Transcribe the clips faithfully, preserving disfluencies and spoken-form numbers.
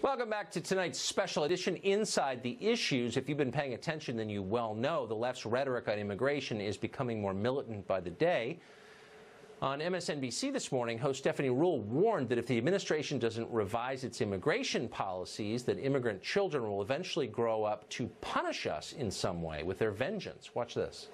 Welcome back to tonight's special edition, Inside the Issues. If you've been paying attention, then you well know the left's rhetoric on immigration is becoming more militant by the day. On M S N B C this morning, host Stephanie Ruhle warned that if the administration doesn't revise its immigration policies, that immigrant children will eventually grow up to punish us in some way with their vengeance. Watch this.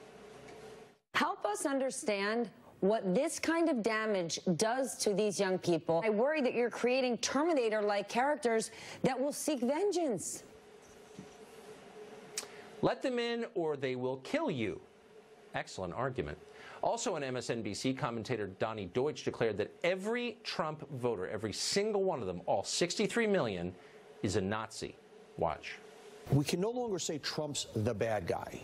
Help us understand what this kind of damage does to these young people. I worry that you're creating Terminator-like characters that will seek vengeance. Let them in or they will kill you. Excellent argument. Also on M S N B C, commentator Donnie Deutsch declared that every Trump voter, every single one of them, all sixty-three million, is a Nazi. Watch. We can no longer say Trump's the bad guy.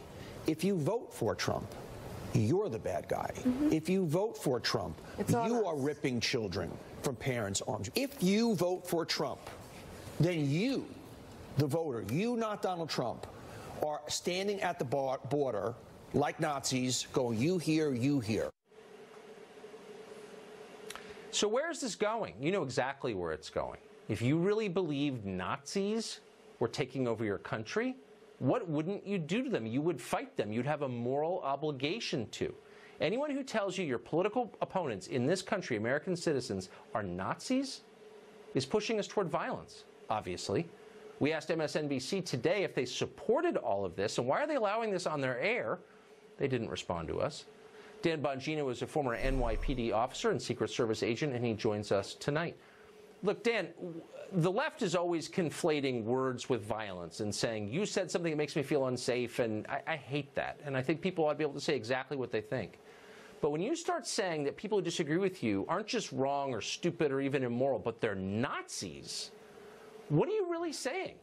If you vote for Trump, you're the bad guy. Mm-hmm. If you vote for Trump, you are ripping children from parents' arms. If you vote for Trump, then you, the voter, you, not Donald Trump, are standing at the bar border like Nazis going, you here, you here. So where is this going? You know exactly where it's going. If you really believed Nazis were taking over your country, what wouldn't you do to them? You would fight them. You'd have a moral obligation to. Anyone who tells you your political opponents in this country, American citizens, are Nazis, is pushing us toward violence, obviously. We asked M S N B C today if they supported all of this, and why are they allowing this on their air? They didn't respond to us. Dan Bongino is a former N Y P D officer and Secret Service agent, and he joins us tonight. Look, Dan, the left is always conflating words with violence and saying, you said something that makes me feel unsafe, and I, I hate that. And I think people ought to be able to say exactly what they think. But when you start saying that people who disagree with you aren't just wrong or stupid or even immoral, but they're Nazis, what are you really saying?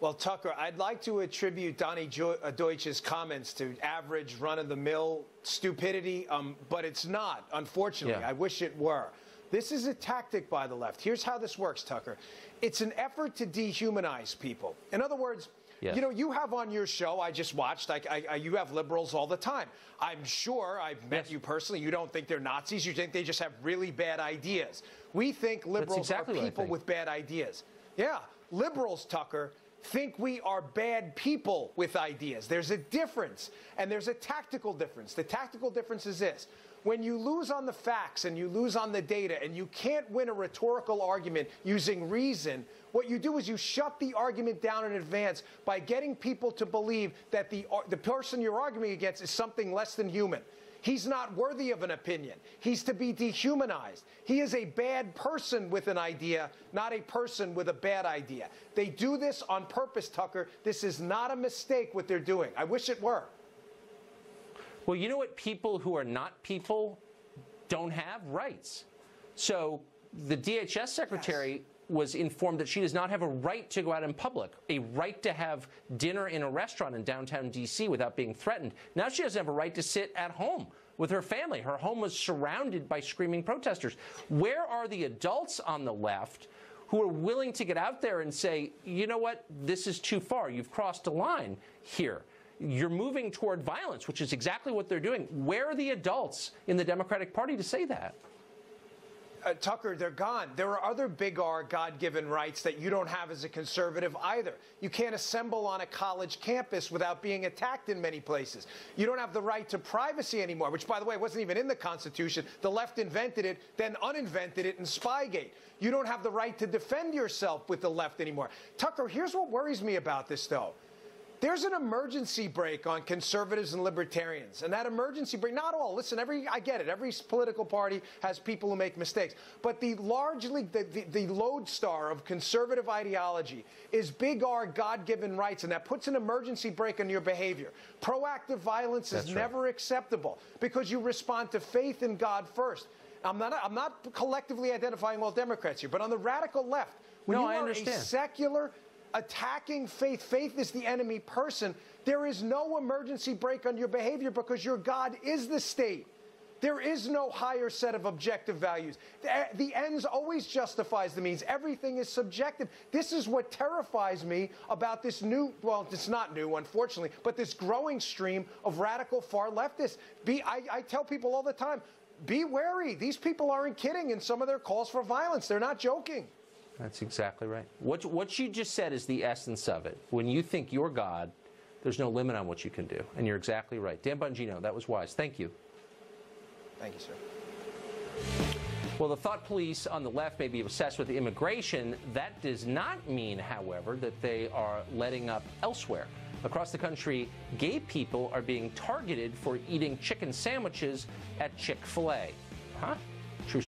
Well, Tucker, I'd like to attribute Donnie Deutsch's comments to average run-of-the-mill stupidity, um, but it's not, unfortunately. Yeah. I wish it were. This is a tactic by the left. Here's how this works, Tucker. It's an effort to dehumanize people. In other words, yes. You know, you have on your show, I just watched, I, I, I, you have liberals all the time. I'm sure I've met yes. you personally. You don't think they're Nazis. You think they just have really bad ideas. We think liberals exactly are people with bad ideas. Yeah, liberals, Tucker, think we are bad people with ideas. There's a difference, and there's a tactical difference. The tactical difference is this. When you lose on the facts and you lose on the data and you can't win a rhetorical argument using reason, what you do is you shut the argument down in advance by getting people to believe that the, the person you're arguing against is something less than human. He's not worthy of an opinion. He's to be dehumanized. He is a bad person with an idea, not a person with a bad idea. They do this on purpose, Tucker. This is not a mistake what they're doing. I wish it were. Well, you know what? People who are not people don't have rights. So the D H S secretary yes. was informed that she does not have a right to go out in public, a right to have dinner in a restaurant in downtown D C without being threatened. Now she doesn't have a right to sit at home with her family. Her home was surrounded by screaming protesters. Where are the adults on the left who are willing to get out there and say, you know what, this is too far. You've crossed a line here. You're moving toward violence, which is exactly what they're doing. Where are the adults in the Democratic Party to say that? Uh, Tucker, they're gone. There are other big R God-given rights that you don't have as a conservative either. You can't assemble on a college campus without being attacked in many places. You don't have the right to privacy anymore, which, by the way, wasn't even in the Constitution. The left invented it, then uninvented it in Spygate. You don't have the right to defend yourself with the left anymore. Tucker, here's what worries me about this, though. There's an emergency break on conservatives and libertarians, and that emergency break, not all, listen, every, I get it, every political party has people who make mistakes, but the largely, the, the, the lodestar of conservative ideology is big R God-given rights, and that puts an emergency break on your behavior. Proactive violence is That's never right. acceptable, because you respond to faith in God first. I'm not, I'm not collectively identifying all Democrats here, but on the radical left, when no, you I are understand. a secular attacking faith, faith is the enemy person, there is no emergency break on your behavior because your God is the state. There is no higher set of objective values. The, the ends always justifies the means. Everything is subjective. This is what terrifies me about this new, well, it's not new, unfortunately, but this growing stream of radical far leftists. Be, I, I tell people all the time, be wary. These people aren't kidding in some of their calls for violence. They're not joking. That's exactly right. What, what you just said is the essence of it. When you think you're God, there's no limit on what you can do. And you're exactly right. Dan Bongino, that was wise. Thank you. Thank you, sir. Well, the thought police on the left may be obsessed with immigration. That does not mean, however, that they are letting up elsewhere. Across the country, gay people are being targeted for eating chicken sandwiches at Chick-fil-A. Huh?